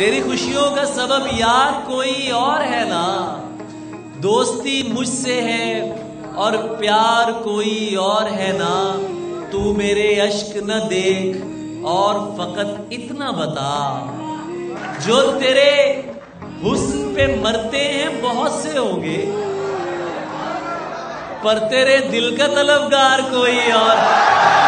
तेरी खुशियों का सबब यार कोई और है ना। दोस्ती मुझसे है और प्यार कोई और है ना। तू मेरे अश्क न देख और फकत इतना बता, जो तेरे हुस्न पे मरते हैं बहुत से होंगे, पर तेरे दिल का तलबगार कोई और।